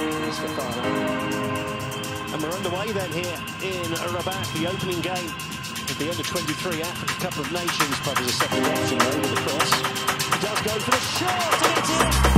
is the final. And we're underway then here in Rabat, the opening game of the Under-23 Africa Cup of Nations. Probably the second half in over the cross. He does go for the shot, and it's in!